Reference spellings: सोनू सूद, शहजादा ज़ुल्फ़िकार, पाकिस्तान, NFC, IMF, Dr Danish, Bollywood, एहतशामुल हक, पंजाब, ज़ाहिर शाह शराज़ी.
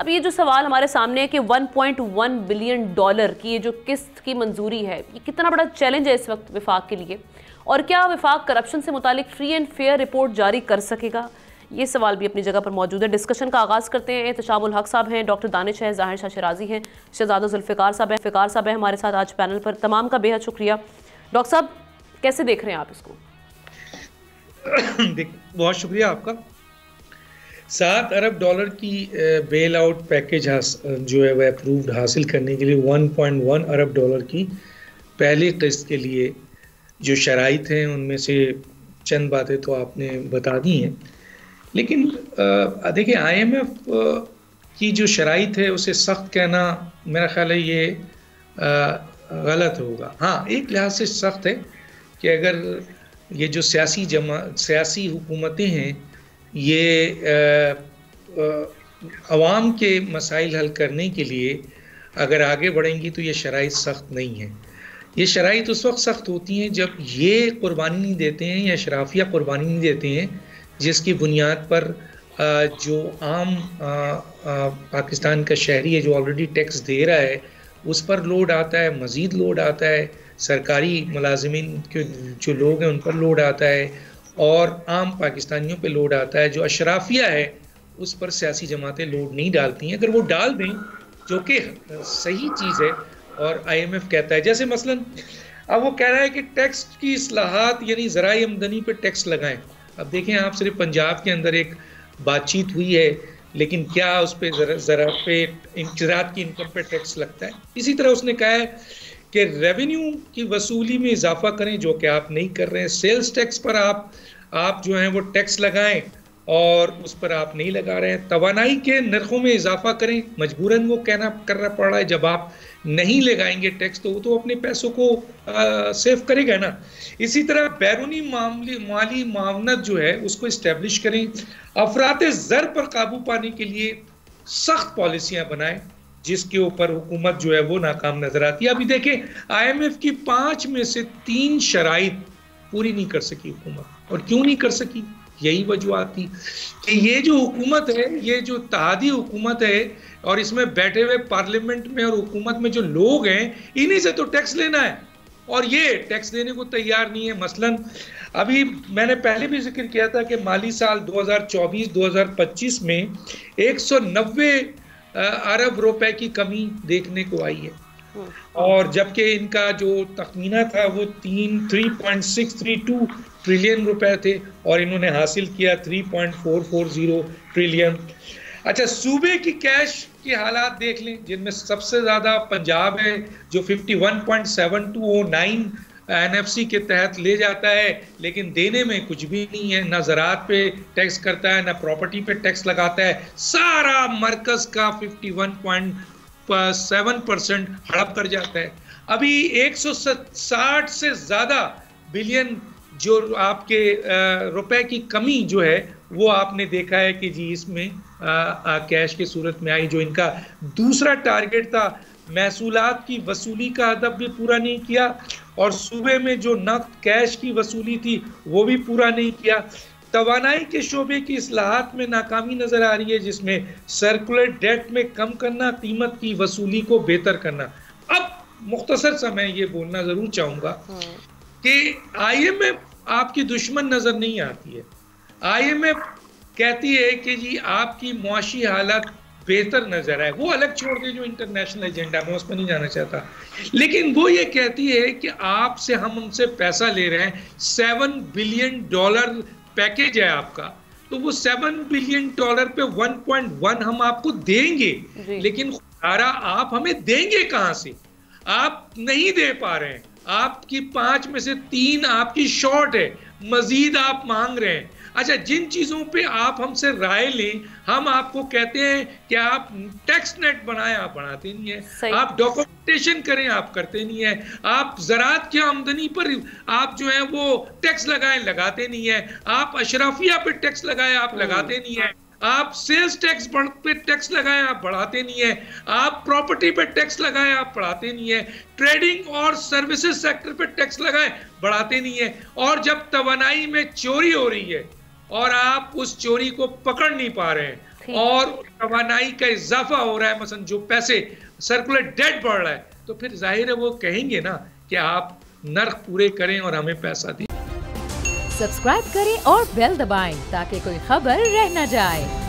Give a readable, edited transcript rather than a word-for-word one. अब ये जो सवाल हमारे सामने है कि 1.1 बिलियन डॉलर की ये जो किस्त की मंजूरी है, ये कितना बड़ा चैलेंज है इस वक्त विफाक के लिए, और क्या विफाक करप्शन से मुतालिक फ्री एंड फेयर रिपोर्ट जारी कर सकेगा, ये सवाल भी अपनी जगह पर मौजूद है। डिस्कशन का आगाज़ करते हैं। एहतशामुल हक साहब हैं, डॉक्टर दानिश हैं, ज़ाहिर शाह शराज़ी हैं, शहजादा ज़ुल्फ़िकार साहब हैं, फ़िकार साहब हैं हमारे साथ आज पैनल पर। तमाम का बेहद शुक्रिया। डॉक्टर साहब, कैसे देख रहे हैं आप इसको? बहुत शुक्रिया आपका। 7 अरब डॉलर की बेल आउट पैकेज जो है वह अप्रूव्ड हासिल करने के लिए 1.1 अरब डॉलर की पहली किस्त के लिए जो शराइत हैं उनमें से चंद बातें तो आपने बता दी हैं, लेकिन देखिए आईएमएफ की जो शराइत है उसे सख्त कहना मेरा ख़्याल है ये गलत होगा। हाँ, एक लिहाज से सख्त है कि अगर ये जो सियासी हुकूमतें हैं ये आवाम के मसाइल हल करने के लिए अगर आगे बढ़ेंगी तो ये शराइत सख्त नहीं है। ये शराइत उस वक्त सख्त होती हैं जब ये कुर्बानी नहीं देते हैं या शराफिया कुर्बानी नहीं देते हैं जिसकी बुनियाद पर जो आम पाकिस्तान का शहरी है जो ऑलरेडी टैक्स दे रहा है उस पर लोड आता है, मज़ीद लोड आता है, सरकारी मुलाजिमिन के जो लोग हैं उन पर लोड आता है और आम पाकिस्तानियों पे लोड आता है। जो अशराफिया है उस पर सियासी जमातें लोड नहीं डालती हैं। अगर वो डाल दें, जो कि सही चीज़ है और आईएमएफ कहता है, जैसे मसलन अब वो कह रहा है कि टैक्स की इस्लाहात यानी ज़राए आमदनी पे टैक्स लगाएं। अब देखें आप, सिर्फ पंजाब के अंदर एक बातचीत हुई है, लेकिन क्या उस पर ज़रा पे ज़राअत की इनकम पर टैक्स लगता है? इसी तरह उसने कहा है कि रेवेन्यू की वसूली में इजाफा करें, जो कि आप नहीं कर रहे हैं। सेल्स टैक्स पर आप जो हैं वो टैक्स लगाएं और उस पर आप नहीं लगा रहे हैं। तवानाई के नरखों में इजाफा करें, मजबूरन वो करना पड़ रहा है। जब आप नहीं लगाएंगे टैक्स तो वो तो अपने पैसों को सेव करेगा ना। इसी तरह बैरूनी माली मावनत जो है उसको इस्टेब्लिश करें। अफरात ज़र पर काबू पाने के लिए सख्त पॉलिसियाँ बनाएँ जिसके ऊपर हुकूमत जो है वो नाकाम नजर आती है। अभी देखें आईएमएफ की 5 में से 3 शराइत पूरी नहीं कर सकी हुकूमत। और क्यों नहीं कर सकी? यही वजह थी कि ये जो हुकूमत है ये जो तहादी हुकूमत है और इसमें बैठे हुए पार्लियामेंट में और हुकूमत में जो लोग हैं इन्हीं से तो टैक्स लेना है और ये टैक्स देने को तैयार नहीं है। मसलन अभी मैंने पहले भी जिक्र किया था कि माली साल 2024-2025 में 190 अरब रुपए की कमी देखने को आई है और जबकि इनका जो तखमीना था वो 3.632 ट्रिलियन रुपए थे और इन्होंने हासिल किया 3.440 ट्रिलियन। अच्छा, सूबे की कैश के हालात देख लें जिनमें सबसे ज़्यादा पंजाब है जो 51.7209 एनएफसी के तहत ले जाता है, लेकिन देने में कुछ भी नहीं है। ना ज़राअत पे टैक्स करता है, ना प्रॉपर्टी पे टैक्स लगाता है। सारा मरकज़ का 51.7% हड़प कर जाता है। अभी 160 से ज़्यादा बिलियन जो आपके रुपए की कमी जो है वो आपने देखा है कि जी इसमें कैश की सूरत में आई। जो इनका दूसरा टारगेट था महसूलात की वसूली का अदब भी पूरा नहीं किया और सूबे में जो नकद कैश की वसूली थी वो भी पूरा नहीं किया। तवानाई के शोबे की इस्लाहात में नाकामी नज़र आ रही है जिसमें सर्कुलर डेट में कम करना, कीमत की वसूली को बेहतर करना। अब मुख्तसर सा मैं ये बोलना ज़रूर चाहूँगा कि आईएमएफ आपकी दुश्मन नज़र नहीं आती है। आईएमएफ कहती है कि जी आपकी मुआशी हालत बेहतर नजर आए, वो अलग छोड़ दे जो इंटरनेशनल एजेंडा में, उस पर नहीं जाना चाहता। लेकिन वो ये कहती है कि आपसे हम उनसे पैसा ले रहे हैं। 7 बिलियन डॉलर पैकेज है आपका, तो वो 7 बिलियन डॉलर पे 1.1 हम आपको देंगे, लेकिन खुदारा आप हमें देंगे कहाँ से? आप नहीं दे पा रहे हैं। आपकी 5 में से 3 आपकी शॉर्ट है, मजीद आप मांग रहे हैं। अच्छा, जिन चीज़ों पे आप हमसे राय लें हम आपको कहते हैं कि आप टैक्स नेट बनाएं, आप बनाते नहीं हैं। आप डॉक्यूमेंटेशन करें, आप करते नहीं हैं। आप ज़राअत की आमदनी पर आप जो है वो टैक्स लगाएं, लगाते नहीं हैं। आप अशराफिया पे टैक्स लगाएं, आप लगाते नहीं हैं। आप सेल्स टैक्स पे टैक्स लगाएं, आप बढ़ाते नहीं है। आप प्रॉपर्टी पे टैक्स लगाएं, आप बढ़ाते नहीं है। ट्रेडिंग और सर्विसेज सेक्टर पे टैक्स लगाएं, बढ़ाते नहीं है। और जब तवानाई में चोरी हो रही है और आप उस चोरी को पकड़ नहीं पा रहे हैं, और तवानाई का इजाफा हो रहा है, मसलन जो पैसे सर्कुलेट डेट बढ़ रहा है, तो फिर जाहिर है वो कहेंगे ना कि आप नर्क पूरे करें और हमें पैसा दें। सब्सक्राइब करें और बेल दबाएं ताकि कोई खबर रह न जाए।